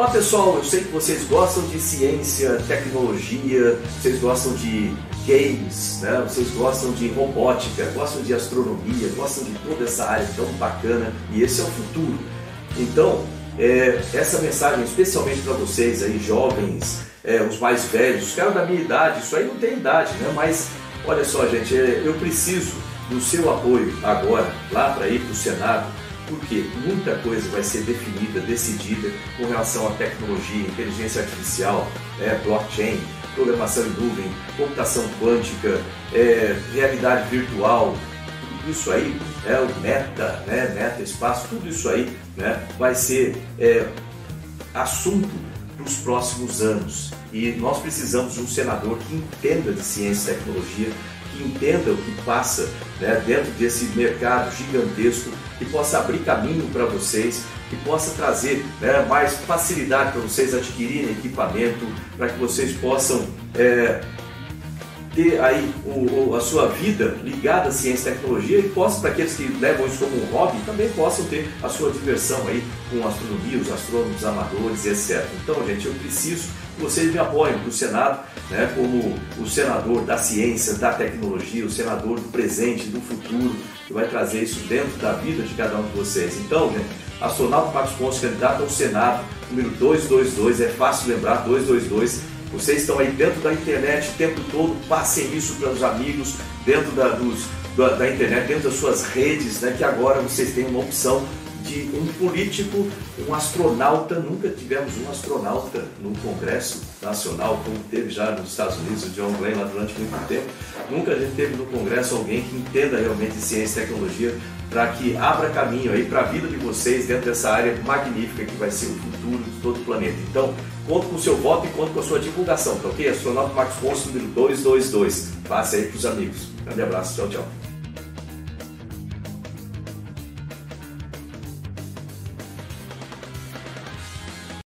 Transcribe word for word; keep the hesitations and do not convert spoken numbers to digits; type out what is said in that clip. Olá pessoal, eu sei que vocês gostam de ciência, tecnologia, vocês gostam de games, né? Vocês gostam de robótica, gostam de astronomia, gostam de toda essa área tão bacana, e esse é o futuro. Então, é, essa mensagem especialmente para vocês aí, jovens, é, os mais velhos, os caras da minha idade, isso aí não tem idade, né? Mas olha só gente, é, eu preciso do seu apoio agora, lá para ir para o Senado, porque muita coisa vai ser definida, decidida com relação à tecnologia, inteligência artificial, né, blockchain, programação em nuvem, computação quântica, é, realidade virtual, tudo isso aí, é o meta, né, meta, espaço, tudo isso aí, né, vai ser é, assunto para os próximos anos. E nós precisamos de um senador que entenda de ciência e tecnologia, que entenda o que passa, né, dentro desse mercado gigantesco, que possa abrir caminho para vocês, que possa trazer, né, mais facilidade para vocês adquirirem equipamento, para que vocês possam é, ter aí o, a sua vida ligada à ciência e tecnologia, e possa, para aqueles que levam isso como um hobby, também possam ter a sua diversão aí com astronomia, os astrônomos amadores, etcétera. Então, gente, eu preciso que vocês me apoiem para o Senado, né, como o senador da ciência, da tecnologia, o senador do presente, do futuro, que vai trazer isso dentro da vida de cada um de vocês. Então, né, Astronauta Marcos Pontes, candidato ao Senado, número duzentos e vinte e dois, é fácil lembrar, duzentos e vinte e dois. Vocês estão aí dentro da internet o tempo todo, passem isso para os amigos dentro da, dos, da, da internet, dentro das suas redes, né, que agora vocês têm uma opção de um político, um astronauta. Nunca tivemos um astronauta no Congresso Nacional, como teve já nos Estados Unidos, o John Glenn lá durante muito tempo. Nunca a gente teve no Congresso alguém que entenda realmente ciência e tecnologia, para que abra caminho aí para a vida de vocês dentro dessa área magnífica que vai ser o futuro de todo o planeta. Então, conto com o seu voto e conto com a sua divulgação, tá ok? Astronauta Marcos Pontes, número duzentos e vinte e dois. Passe aí para os amigos. Grande abraço, tchau, tchau.